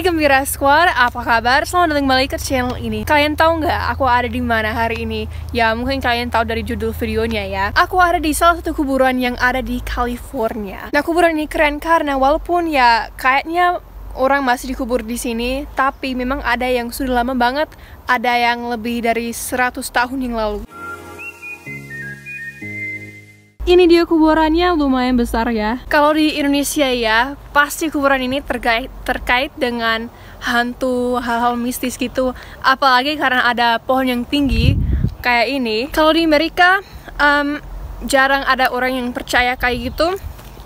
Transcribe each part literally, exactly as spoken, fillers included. Hai Gembira Squad, apa kabar? Selamat datang kembali ke channel ini. Kalian tahu nggak aku ada di mana hari ini? Ya mungkin kalian tahu dari judul videonya ya. Aku ada di salah satu kuburan yang ada di California. Nah kuburan ini keren karena walaupun ya kayaknya orang masih dikubur di sini, tapi memang ada yang sudah lama banget, ada yang lebih dari seratus tahun yang lalu. Ini dia kuburannya, lumayan besar ya. Kalau di Indonesia ya, pasti kuburan ini terkait, terkait dengan hantu, hal-hal mistis gitu. Apalagi karena ada pohon yang tinggi kayak ini. Kalau di Amerika, um, jarang ada orang yang percaya kayak gitu.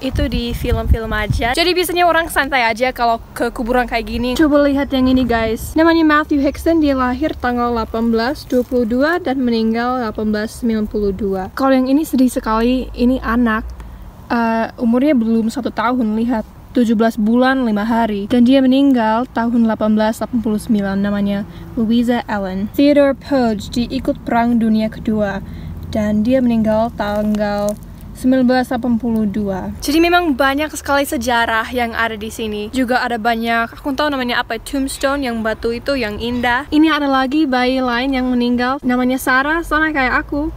Itu di film-film aja. Jadi biasanya orang santai aja kalau ke kuburan kayak gini. Coba lihat yang ini guys. Namanya Matthew Hickson, dia lahir tanggal delapan belas dua puluh dua dan meninggal delapan belas sembilan puluh dua. Kalau yang ini sedih sekali, ini anak uh, umurnya belum satu tahun, lihat tujuh belas bulan lima hari. Dan dia meninggal tahun delapan belas delapan puluh sembilan, namanya Louisa Allen. Theodore Poge, dia ikut perang dunia kedua dan dia meninggal tanggal seribu sembilan ratus delapan puluh dua. Jadi memang banyak sekali sejarah yang ada di sini. Juga ada banyak, aku tahu namanya apa, tombstone yang batu itu yang indah. Ini ada lagi bayi lain yang meninggal, namanya Sarah, sama kayak aku.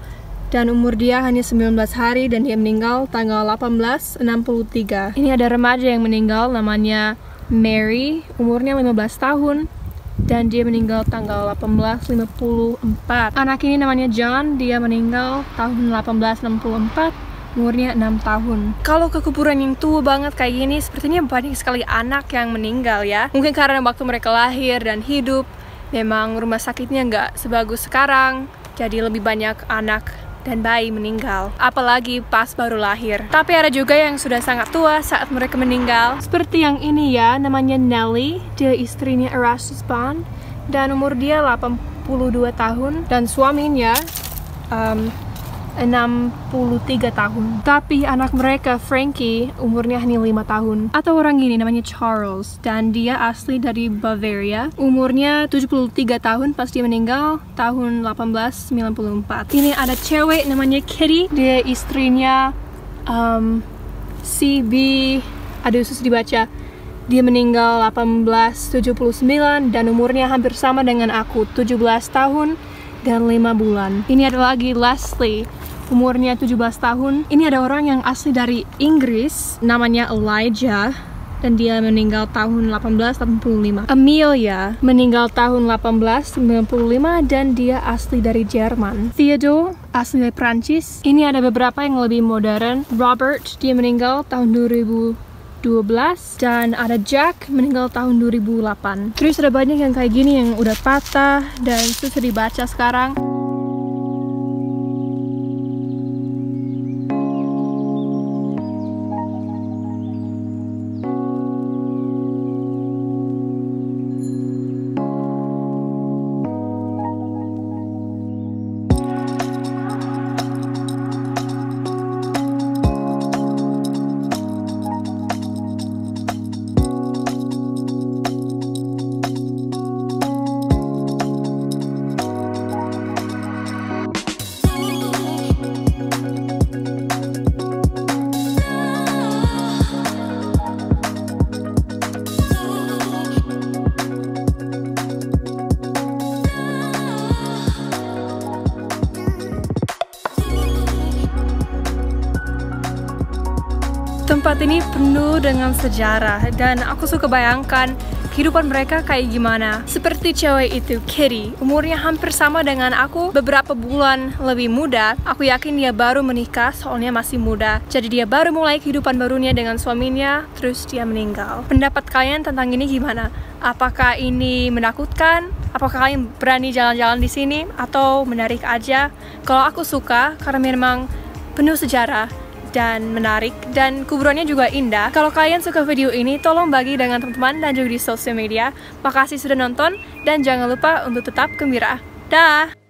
Dan umur dia hanya sembilan belas hari dan dia meninggal tanggal delapan belas enam puluh tiga. Ini ada remaja yang meninggal namanya Mary, umurnya lima belas tahun. Dan dia meninggal tanggal delapan belas lima puluh empat. Anak ini namanya John, dia meninggal tahun delapan belas enam puluh empat. Umurnya enam tahun. Kalau ke kuburan yang tua banget kayak gini, sepertinya banyak sekali anak yang meninggal ya. Mungkin karena waktu mereka lahir dan hidup, memang rumah sakitnya nggak sebagus sekarang. Jadi lebih banyak anak dan bayi meninggal, apalagi pas baru lahir. Tapi ada juga yang sudah sangat tua saat mereka meninggal. Seperti yang ini ya, namanya Nelly. Dia istrinya Erastus Bond. Dan umur dia delapan puluh dua tahun. Dan suaminya Um, enam puluh tiga tahun. Tapi anak mereka, Frankie, umurnya hanya lima tahun. Atau orang gini, namanya Charles. Dan dia asli dari Bavaria. Umurnya tujuh puluh tiga tahun pas dia meninggal tahun delapan belas sembilan puluh empat. Ini ada cewek namanya Kitty. Dia istrinya um, C B, aduh susah dibaca. Dia meninggal delapan belas tujuh puluh sembilan dan umurnya hampir sama dengan aku, tujuh belas tahun dan lima bulan. Ini ada lagi Leslie, umurnya tujuh belas tahun. Ini ada orang yang asli dari Inggris, namanya Elijah, dan dia meninggal tahun delapan belas delapan puluh lima. Amelia meninggal tahun delapan belas sembilan puluh lima dan dia asli dari Jerman. Theodore asli dari Prancis. Ini ada beberapa yang lebih modern. Robert, dia meninggal tahun dua ribu dua belas, dan ada Jack meninggal tahun dua ribu delapan. Terus ada banyak yang kayak gini yang udah patah dan susah dibaca sekarang. Tempat ini penuh dengan sejarah dan aku suka bayangkan kehidupan mereka kayak gimana. Seperti cewek itu, Kitty, umurnya hampir sama dengan aku, beberapa bulan lebih muda. Aku yakin dia baru menikah, soalnya masih muda. Jadi dia baru mulai kehidupan barunya dengan suaminya, terus dia meninggal. Pendapat kalian tentang ini gimana? Apakah ini menakutkan? Apakah kalian berani jalan-jalan di sini? Atau menarik aja? Kalau aku suka, karena memang penuh sejarah dan menarik, dan kuburannya juga indah. Kalau kalian suka video ini, tolong bagi dengan teman-teman dan juga di sosial media. Makasih sudah nonton, dan jangan lupa untuk tetap gembira. Dah!